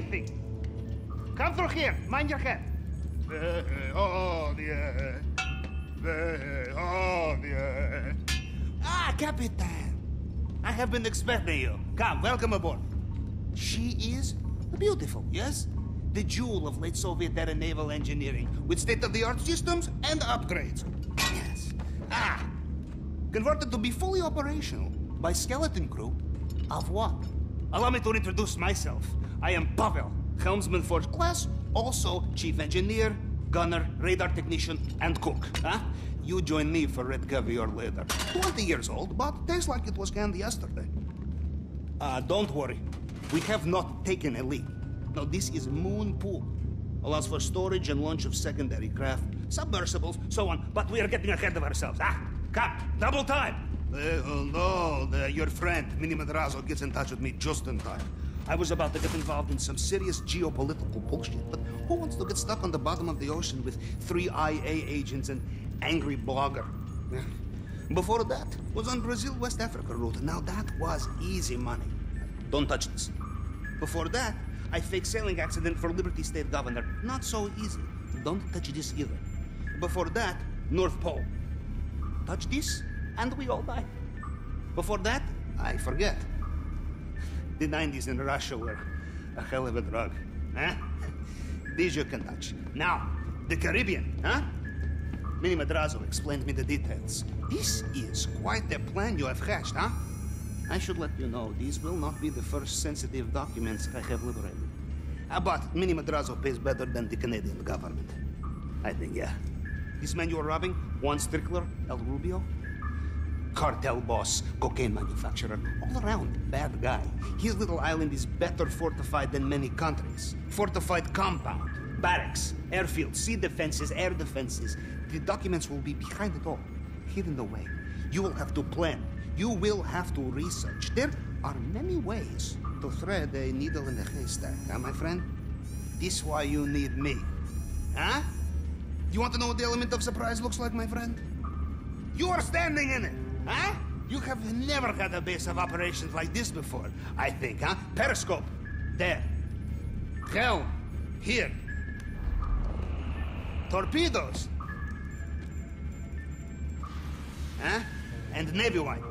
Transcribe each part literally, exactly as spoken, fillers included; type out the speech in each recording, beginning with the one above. anything. Come through here. Mind your head. Oh, dear. Oh, dear. Ah, Capitan. I have been expecting you. Come, welcome aboard. She is beautiful, yes? The jewel of late Soviet era naval engineering, with state-of-the-art systems and upgrades. Yes. Ah! Converted to be fully operational by skeleton crew of what? Allow me to introduce myself. I am Pavel, helmsman first class, also chief engineer, gunner, radar technician, and cook. Huh? You join me for red caviar later. twenty years old, but tastes like it was canned yesterday. Uh, don't worry. We have not taken a leak. Now, this is moon pool. Allows for storage and launch of secondary craft, submersibles, so on. But we are getting ahead of ourselves. Ah, Cap, double time! Uh, oh, no, the, your friend, Mini Madrazo, gets in touch with me just in time. I was about to get involved in some serious geopolitical bullshit, but who wants to get stuck on the bottom of the ocean with three I A agents and angry blogger? Yeah. Before that, was on Brazil-West Africa route. Now, that was easy money. Don't touch this. Before that, I faked sailing accident for Liberty State Governor. Not so easy. Don't touch this either. Before that, North Pole. Touch this, and we all die. Before that, I forget. The nineties in Russia were a hell of a drug. Huh? These you can touch. Now, the Caribbean, huh? Mini Madrazo explained me the details. This is quite a plan you have hatched, huh? I should let you know, these will not be the first sensitive documents I have liberated. Uh, but Mini Madrazo pays better than the Canadian government. I think, yeah. This man you are robbing, Juan Strickler, El Rubio, cartel boss, cocaine manufacturer, all around bad guy. His little island is better fortified than many countries. Fortified compound, barracks, airfields, sea defenses, air defenses. The documents will be behind it all, hidden away. You will have to plan. You will have to research. There are many ways to thread a needle in a haystack, huh, my friend? This is why you need me. Huh? You want to know what the element of surprise looks like, my friend? You are standing in it, huh? You have never had a base of operations like this before, I think, huh? Periscope, there. Helm, here. Torpedoes. Huh? And navy wine.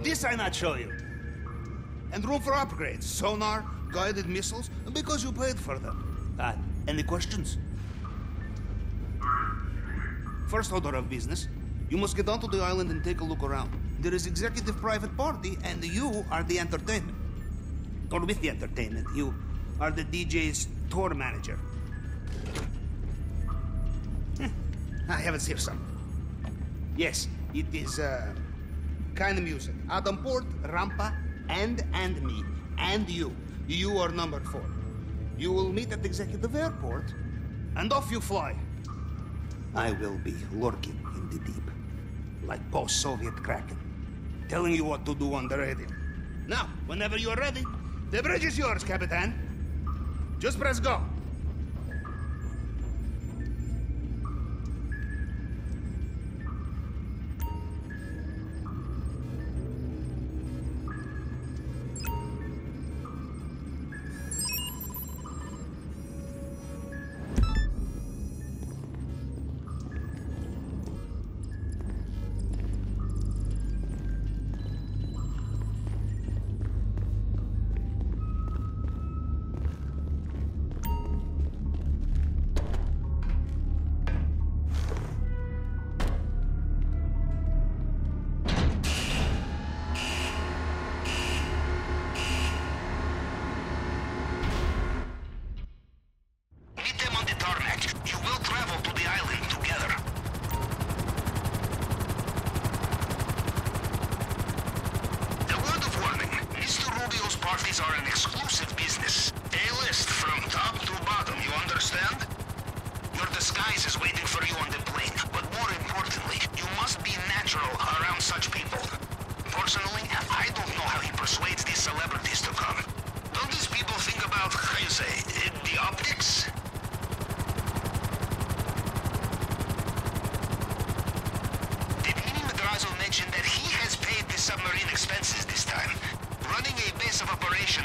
This I not show you. And room for upgrades. Sonar, guided missiles, because you paid for them. Ah, any questions? First order of business, you must get onto the island and take a look around. There is executive private party, and you are the entertainment. Or with the entertainment, you are the D J's tour manager. Hm. I haven't seen some. Yes, it is, uh... kind of music. Adam Port, Rampa, and and me, and you. You are number four. You will meet at the executive airport, and off you fly. I will be lurking in the deep, like post-Soviet Kraken, telling you what to do on the radio. Now, whenever you are ready, the bridge is yours, Capitan. Just press go.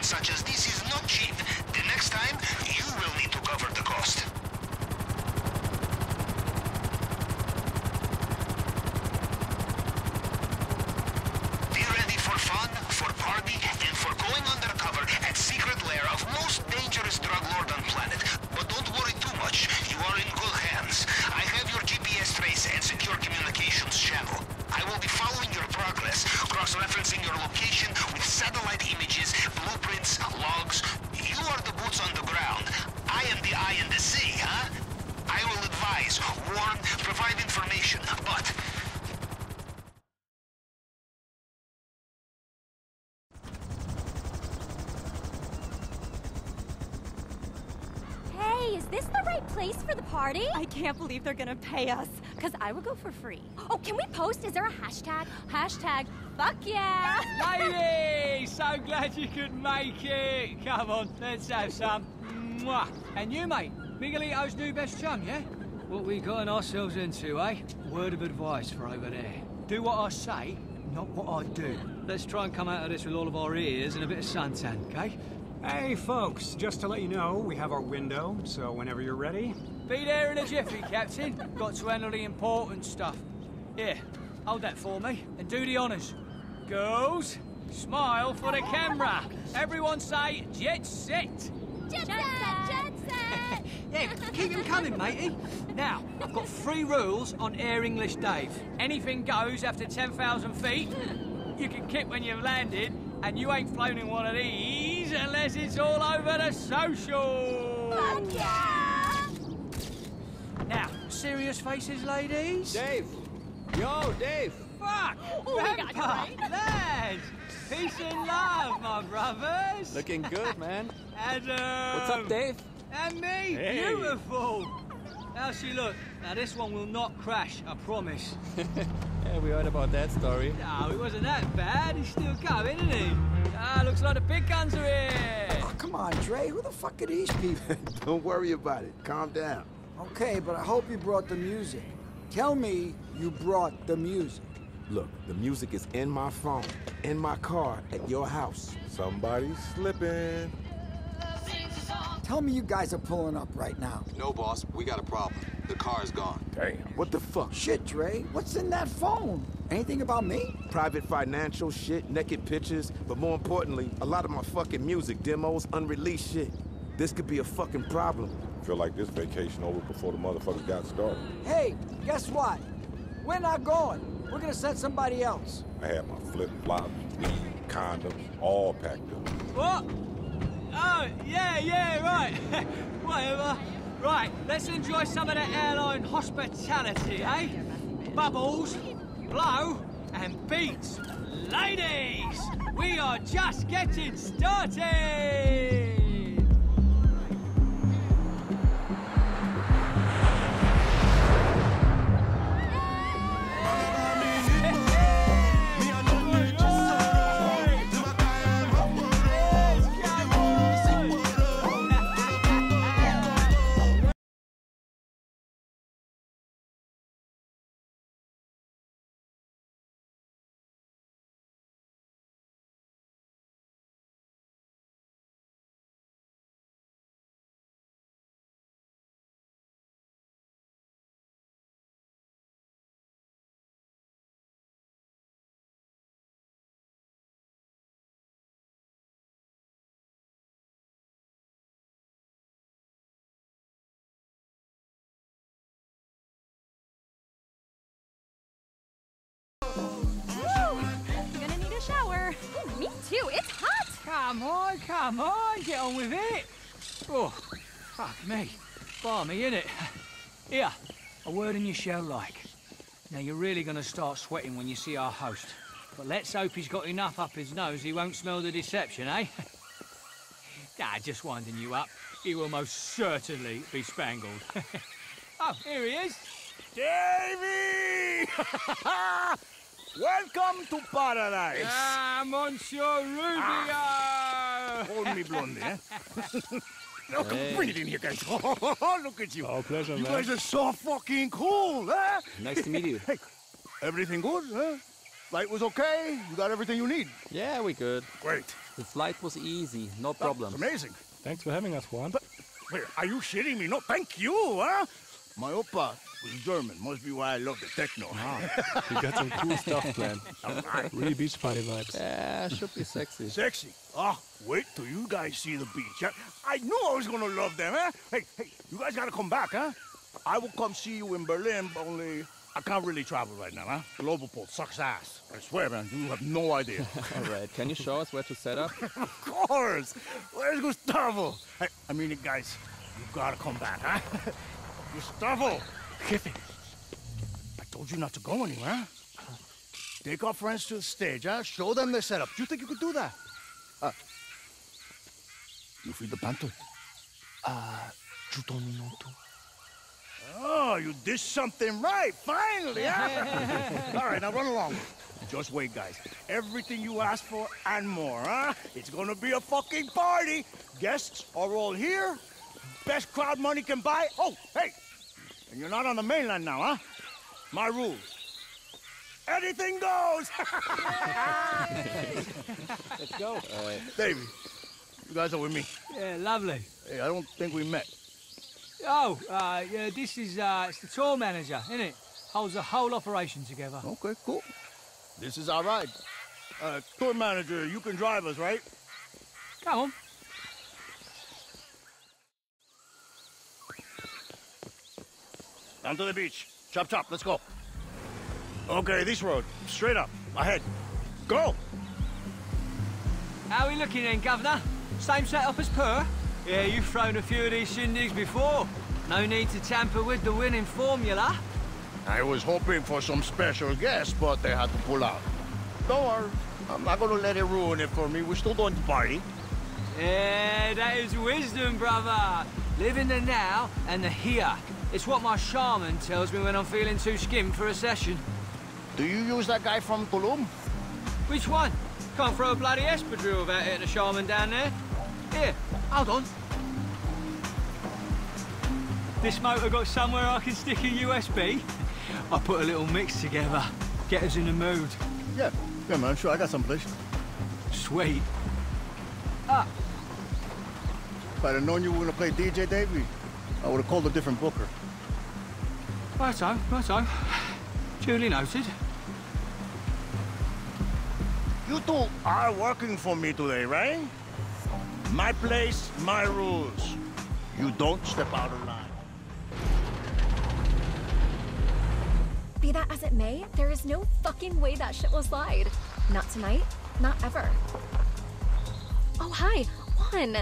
Such as this is not cheap. The next time, provide information, but... Hey, is this the right place for the party? I can't believe they're gonna pay us, because I would go for free. Oh, can we post? Is there a hashtag? Hashtag, fuck yeah! Ladies, so glad you could make it. Come on, let's have some. Mwah. And you, mate, Miguelito's new best chum, yeah? What we gotten ourselves into, eh? Word of advice for over there. Do what I say, not what I do. Let's try and come out of this with all of our ears and a bit of suntan, okay? Hey, folks, just to let you know, we have our window, so whenever you're ready... Be there in a jiffy, Captain. Got to handle the important stuff. Here, hold that for me, and do the honours. Girls, smile for the camera. Everyone say, jet set. Jet set, jet set. Yeah, keep him coming, matey. Now, I've got three rules on Air English Dave. Anything goes after ten thousand feet, you can kick when you've landed, and you ain't flown in one of these unless it's all over the social. Fuck yeah! Now, serious faces, ladies. Dave. Yo, Dave. Fuck! Oh, Rampa, right? Lads! Peace and love, my brothers. Looking good, man. Adam. What's up, Dave? And me. Hey. Beautiful. How's she look? Now, this one will not crash, I promise. Yeah, we heard about that story. No, it wasn't that bad. He's still coming, isn't he? Ah, looks like the big guns are here. Oh, come on, Dre. Who the fuck are these people? Don't worry about it. Calm down. Okay, but I hope you brought the music. Tell me you brought the music. Look, the music is in my phone, in my car, at your house. Somebody's slipping. Tell me you guys are pulling up right now. No, boss. We got a problem. The car is gone. Damn. What the fuck? Shit, Dre. What's in that phone? Anything about me? Private financial shit, naked pictures, but more importantly, a lot of my fucking music demos, unreleased shit. This could be a fucking problem. Feel like this vacation over before the motherfuckers got started. Hey, guess what? We're not going. We're gonna send somebody else. I had my flip-flops, weed, condoms, all packed up. What? Oh, yeah, yeah, right. Whatever. Right, let's enjoy some of the airline hospitality, eh? Bubbles, blow, and beats. Ladies, we are just getting started! Shower. Ooh, me too. It's hot. Come on, come on. Get on with it. Oh, fuck me. Balmy, innit? Here, a word in your shell like. Now, you're really going to start sweating when you see our host. But let's hope he's got enough up his nose he won't smell the deception, eh? Nah, just winding you up. He will most certainly be spangled. Oh, here he is. Davey! Welcome to paradise! Ah, Monsieur Rubio! Ah. Hold me, Blondie, eh? No, hey. Bring it in here, guys. Look at you. Our pleasure, you man. You guys are so fucking cool, eh? Nice to meet you. Hey, everything good, huh? Flight was okay? You got everything you need? Yeah, we good. Great. The flight was easy, no problem. That's amazing. Thanks for having us, Juan. But, wait, are you shitting me? No, thank you, huh? My opa was German, must be why I love the techno. Wow. You got some cool stuff, man. Really beach party vibes. Yeah, should be sexy. Sexy? Oh, wait till you guys see the beach. I knew I was gonna love them, eh? Hey, hey, you guys gotta come back, huh? I will come see you in Berlin, but only I can't really travel right now, huh? Global port sucks ass. I swear, man, you have no idea. All right, can you show us where to set up? Of course! Where's Gustavo? Hey, I mean it, guys, you gotta come back, huh? Gustavo! Kiffin! Told you not to go anywhere. Take our friends to the stage, huh? Show them their setup. Do you think you could do that? Uh, you feed the panto? Uh, you told me not to. Oh, you did something right, finally, huh? All right, now run along. Just wait, guys. Everything you asked for and more, huh? It's gonna be a fucking party. Guests are all here. Best crowd money can buy. Oh, hey! And you're not on the mainland now, huh? My rules. Anything goes! Let's go. All right. Davey, you guys are with me. Yeah, lovely. Hey, I don't think we met. Oh, uh, yeah, this is, uh, it's the tour manager, isn't it? Holds the whole operation together. Okay, cool. This is our ride. Uh, tour manager, you can drive us, right? Come on. Down to the beach. Chop, chop, let's go. Okay, this road. Straight up. Ahead. Go! How are we looking then, Governor? Same setup as per? Yeah, you've thrown a few of these shindigs before. No need to tamper with the winning formula. I was hoping for some special guests, but they had to pull out. Don't worry. I'm not gonna let it ruin it for me. We're still doing the party. Yeah, that is wisdom, brother. Live in the now and the here. It's what my shaman tells me when I'm feeling too skimmed for a session. Do you use that guy from Tulum? Which one? Can't throw a bloody espadrille without hitting a shaman down there. Here, hold on. This motor got somewhere I can stick a U S B. I put a little mix together. Get us in the mood. Yeah, yeah, man, sure, I got someplace. Sweet. Ah. If I'd have known you were gonna play D J Davey, I would have called a different booker. Righto, righto. Duly noted. You two are working for me today, right? My place, my rules. You don't step out of line. Be that as it may, there is no fucking way that shit will slide. Not tonight, not ever. Oh, hi, Juan.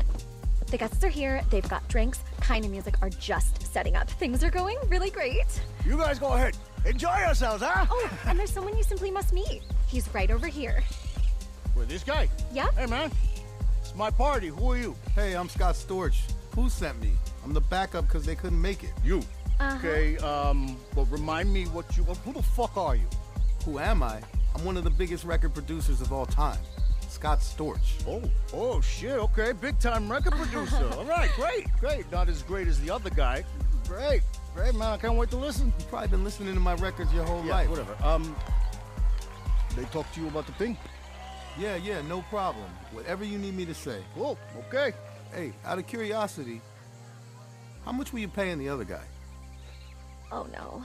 The guests are here, they've got drinks, kind of music are just setting up. Things are going really great. You guys go ahead. Enjoy yourselves, huh? Oh, and there's someone you simply must meet. He's right over here. With this guy? Yeah. Hey, man. It's my party. Who are you? Hey, I'm Scott Storch. Who sent me? I'm the backup because they couldn't make it. You. Uh-huh. Okay, um, well, remind me what you... Who the fuck are you? Who am I? I'm one of the biggest record producers of all time. Scott Storch. Oh, oh, shit, okay. Big-time record producer. All right, great, great. Not as great as the other guy. Great, great, man. I can't wait to listen. You've probably been listening to my records your whole yeah, life. whatever. Um, they talked to you about the thing? Yeah, yeah, no problem. Whatever you need me to say. Cool, okay. Hey, out of curiosity, how much were you paying the other guy? Oh, no.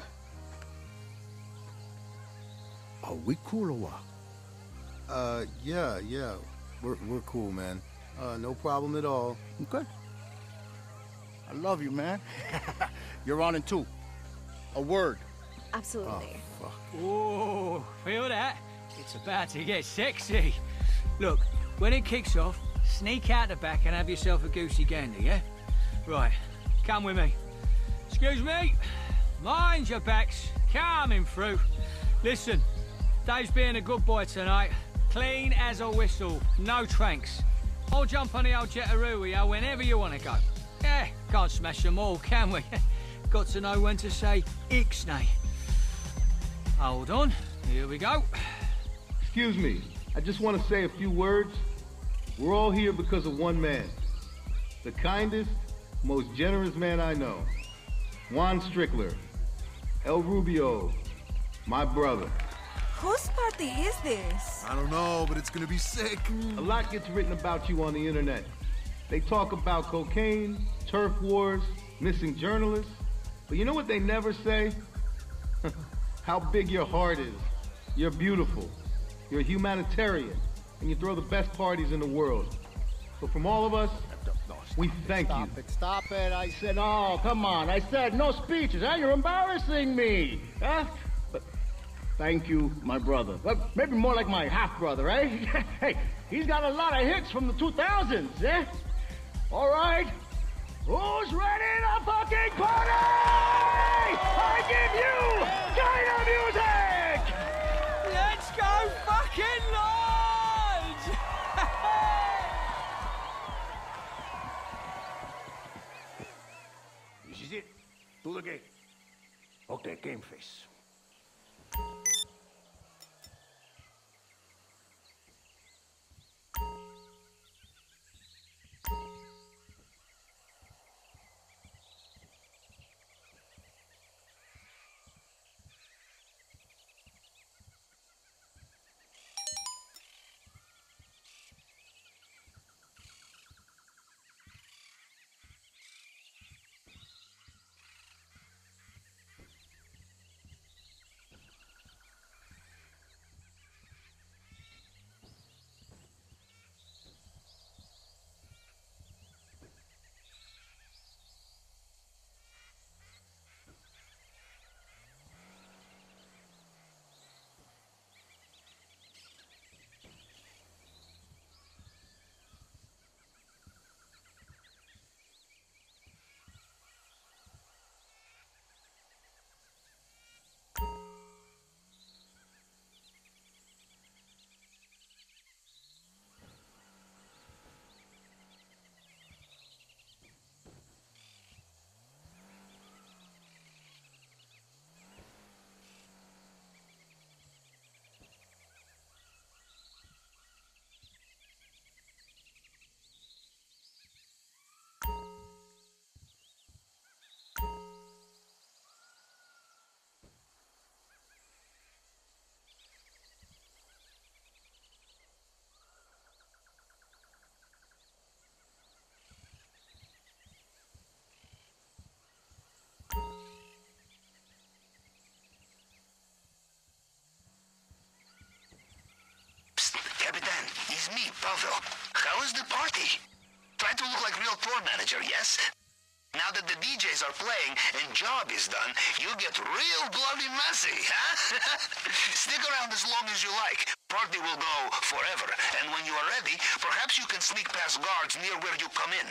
Are we cool or what? Uh, yeah, yeah. We're, we're cool, man. Uh, no problem at all. Okay. I love you, man. You're on in two. A word. Absolutely. Oh, fuck. Ooh, feel that? It's about to get sexy. Look, when it kicks off, sneak out the back and have yourself a goosey gander, yeah? Right, come with me. Excuse me. Mind your backs. Coming through. Listen, Dave's being a good boy tonight. Clean as a whistle, no tranks. I'll jump on the old jetaroo with you whenever you want to go. Yeah, can't smash them all, can we? Got to know when to say ixnay. Hold on, here we go. Excuse me, I just want to say a few words. We're all here because of one man. The kindest, most generous man I know. Juan Strickler. El Rubio. My brother. Whose party is this? I don't know, but it's gonna be sick. Mm. A lot gets written about you on the internet. They talk about cocaine, turf wars, missing journalists. But you know what they never say? How big your heart is. You're beautiful. You're a humanitarian. And you throw the best parties in the world. So from all of us, we thank you. Stop it, stop it. I said, oh, come on. I said, no speeches, huh? You're embarrassing me, huh? Thank you, my brother. Well, maybe more like my half-brother, eh? Hey, he's got a lot of hits from the two thousands, eh? All right. Who's ready to fucking party? I give you kind of music! Do the game. Okay, game face. It's me, Pavel. How is the party? Try to look like real tour manager, yes? Now that the D Js are playing and job is done, you get real bloody messy, huh? Stick around as long as you like. Party will go forever. And when you are ready, perhaps you can sneak past guards near where you come in.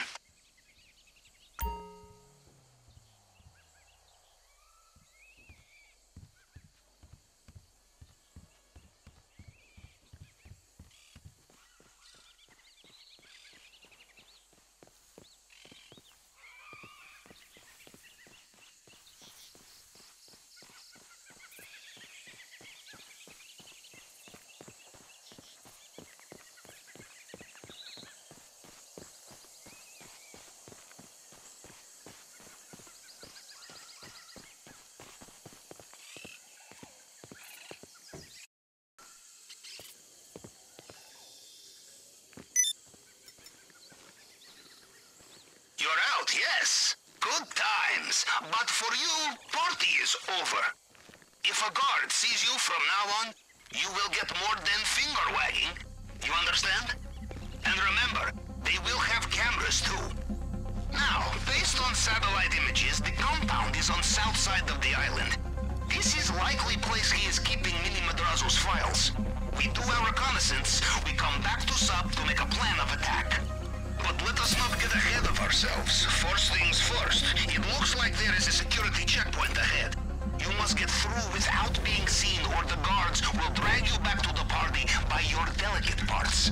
Yes, good times, but for you, party is over. If a guard sees you from now on, you will get more than finger wagging. You understand? And remember, they will have cameras too. Now, based on satellite images, the compound is on south side of the island. This is likely place he is keeping Mini Madrazo's files. We do our reconnaissance, we come back to sub to make a plan of attack. But let us not get ahead of ourselves. First things first, it looks like there is a security checkpoint ahead. You must get through without being seen or the guards will drag you back to the party by your delicate parts.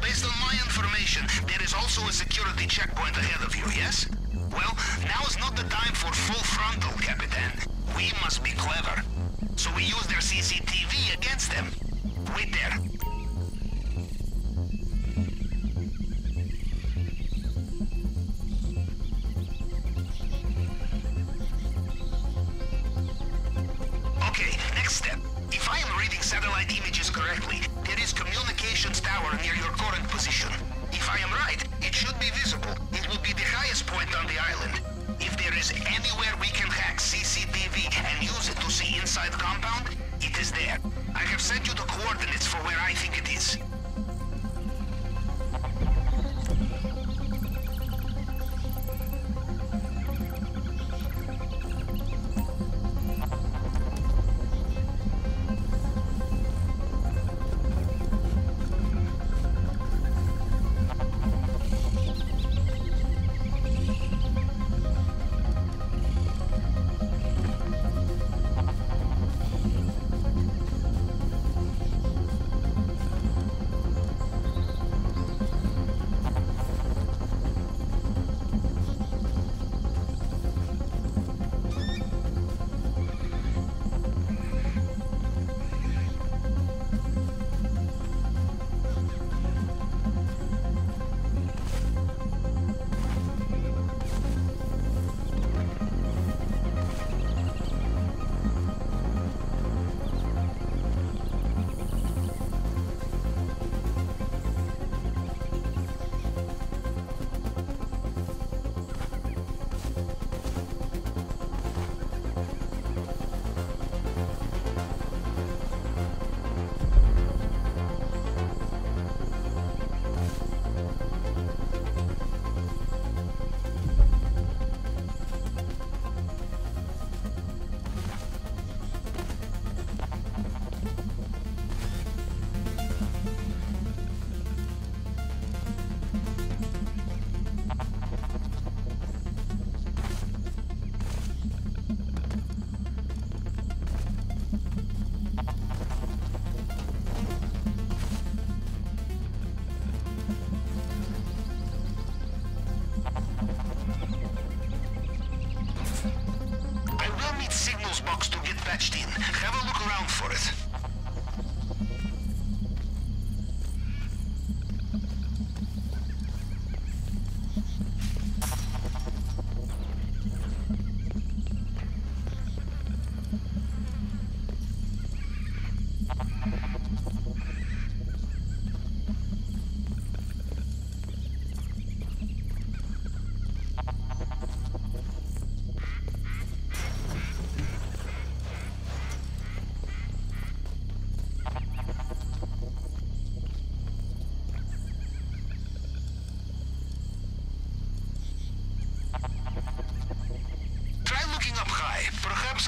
based on my information, there is also a security checkpoint ahead of you, yes? Well, now is not the time for full frontal, Capitan. We must be clever. So we use their C C T V against them. Wait there. Okay, next step. If I am reading satellite images correctly, there is communications tower near your current position. If I am right, it should be visible. It will be the highest point on the island. If there is anywhere we can hack C C T V and use it to see inside compound, it is there. I have sent you the coordinates for where I think it is.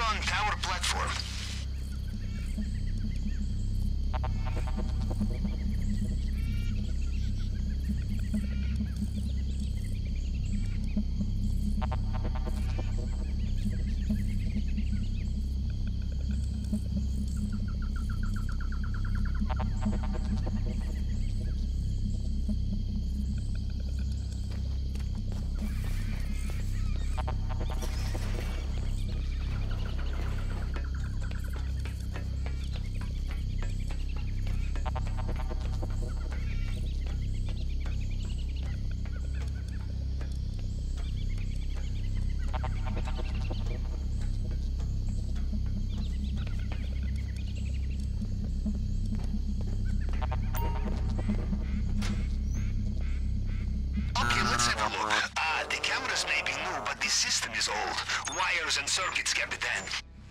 On tower platform. And circuits, Capitan.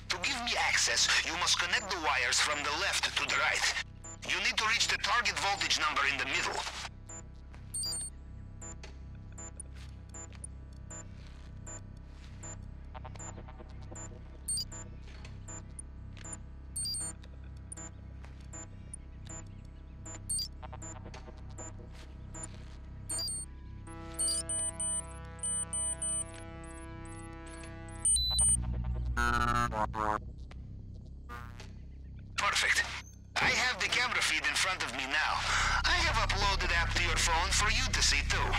To give me access, you must connect the wires from the left to the right. You need to reach the target voltage number in the middle. Perfect. I have the camera feed in front of me now. I have uploaded app your phone for you to see too.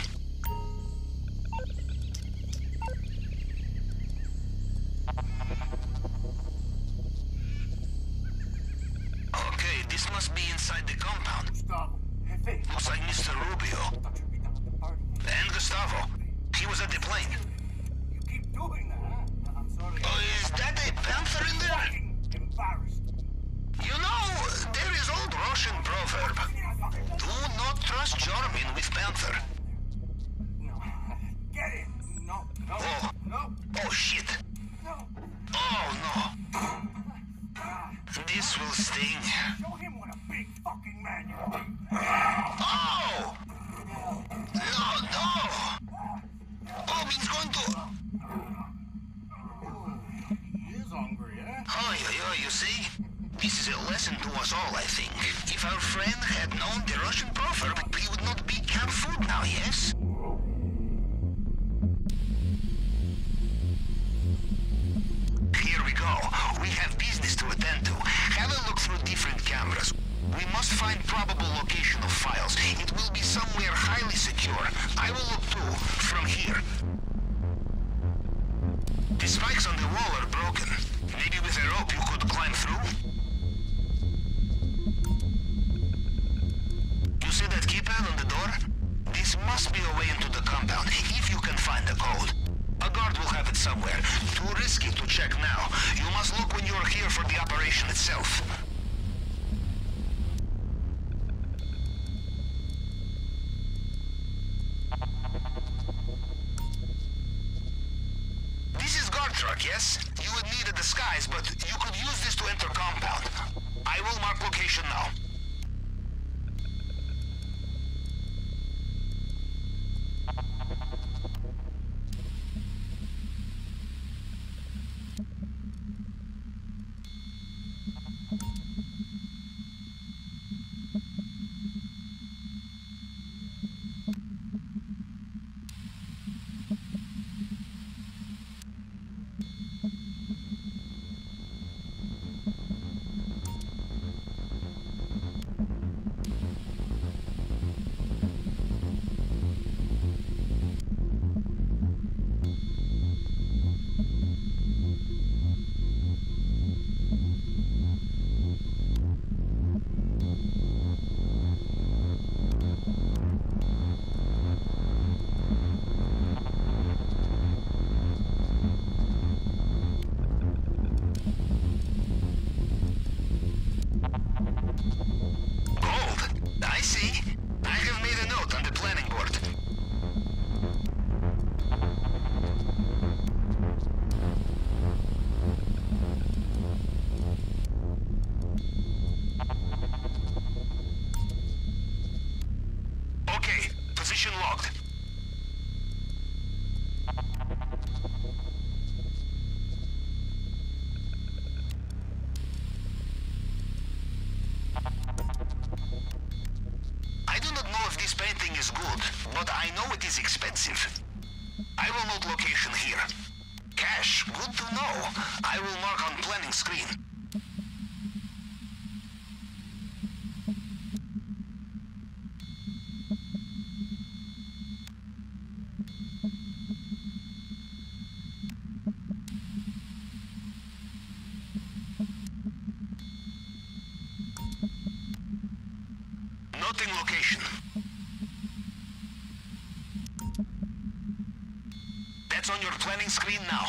Screen now.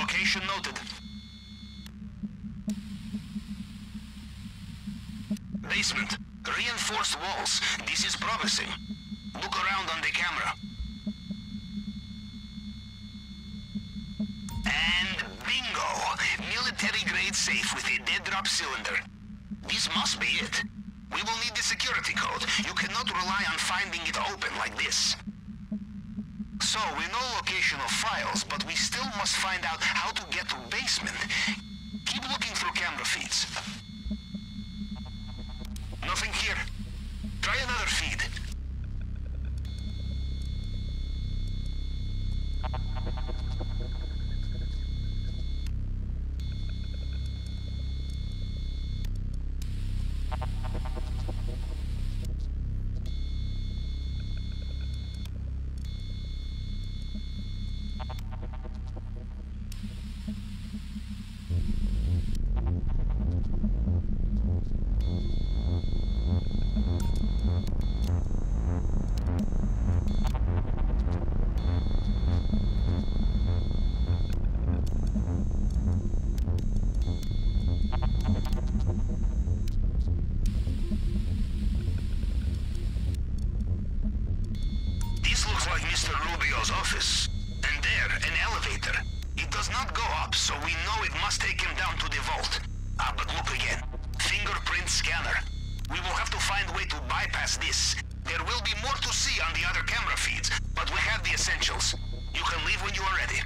Location noted. Basement. Reinforced walls. This is promising. Look around on the camera. And bingo! Military grade safe with a dead drop cylinder. This must be it. We will need the security code. You cannot rely on finding it open like this. So, we know location of files, but we still must find out how to get to basement. Keep looking through camera feeds. Nothing here. Try another feed. Mister Rubio's office. And there, an elevator. It does not go up, so we know it must take him down to the vault. Ah, but look again. Fingerprint scanner. We will have to find a way to bypass this. There will be more to see on the other camera feeds, but we have the essentials. You can leave when you are ready.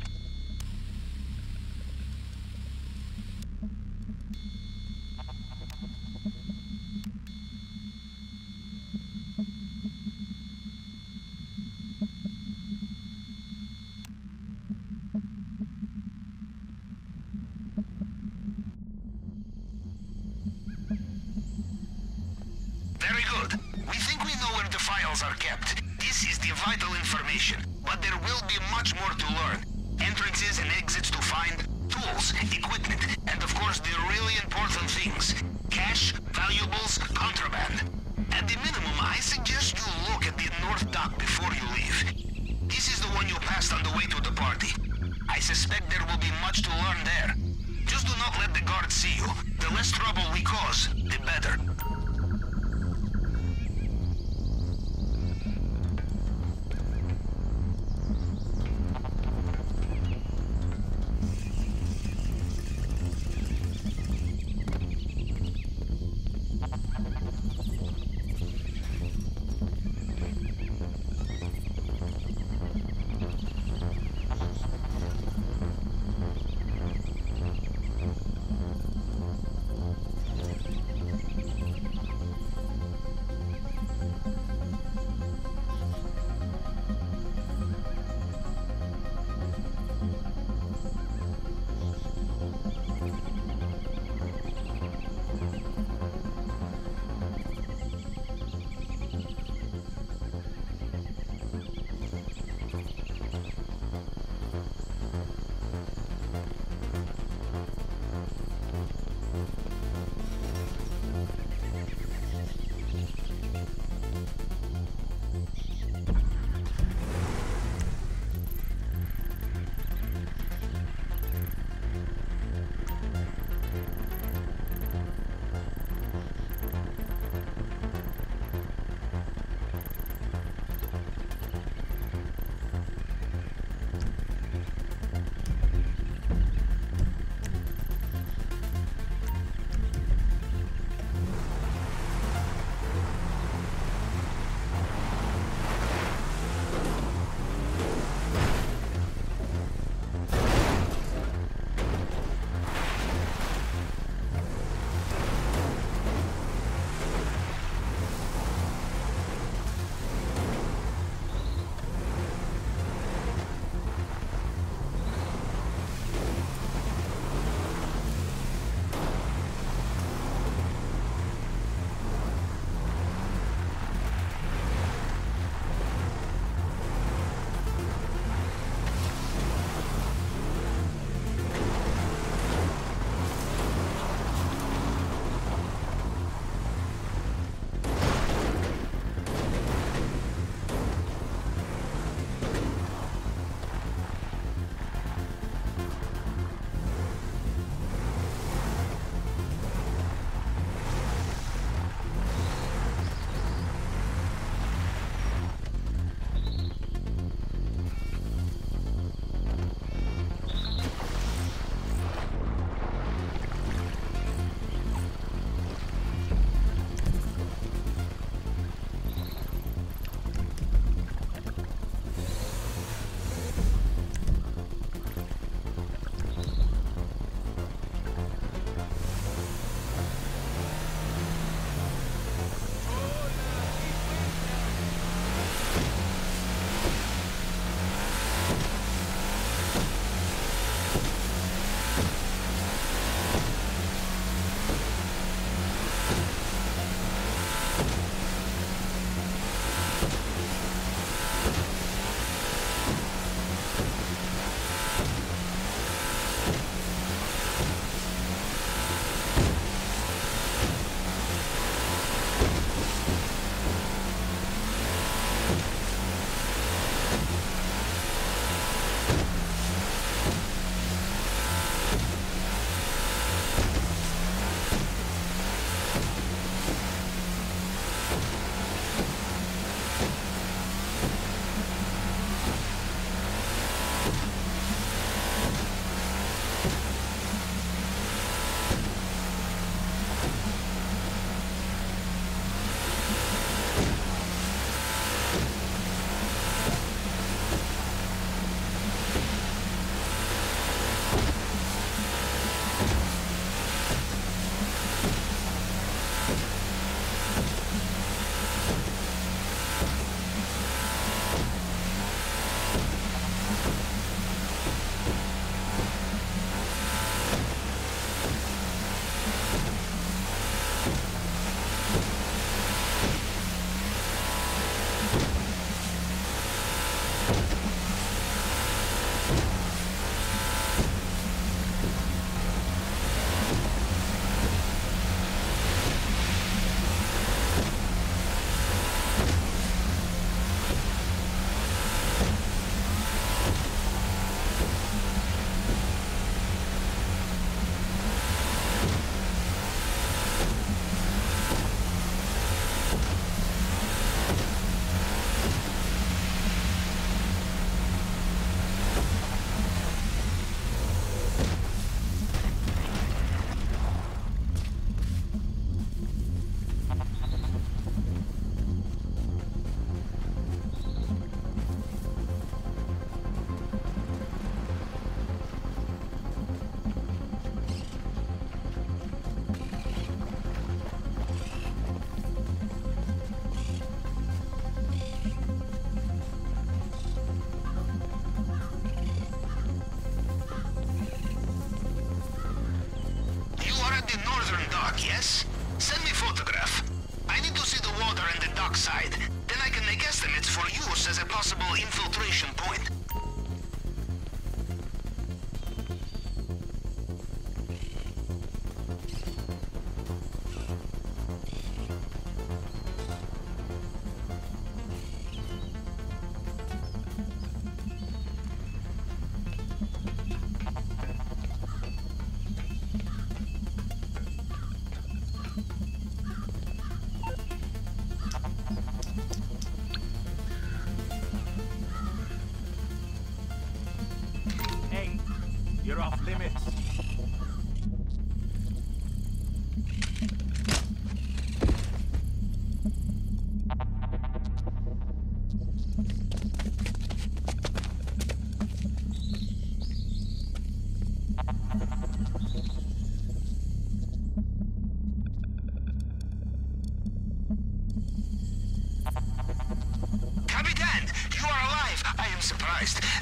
to infiltration point.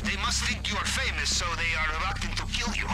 They must think you are famous, so they are reluctant to kill you.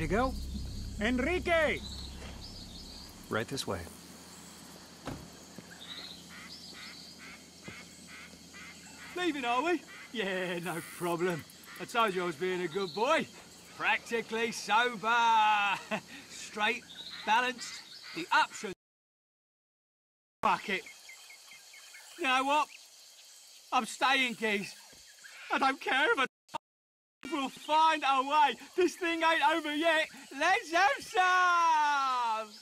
To go? Enrique! Right this way. Leaving, are we? Yeah, no problem. I told you I was being a good boy. Practically sober. Straight, balanced, the option. Fuck it. You know what? I'm staying, geez. I don't care if I... We'll find a way. This thing ain't over yet. Let's have some!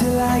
Till I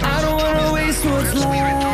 I don't wanna waste what's left.